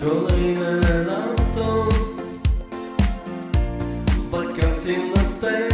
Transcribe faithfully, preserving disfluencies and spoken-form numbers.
Kolejne lato, wakacje na step.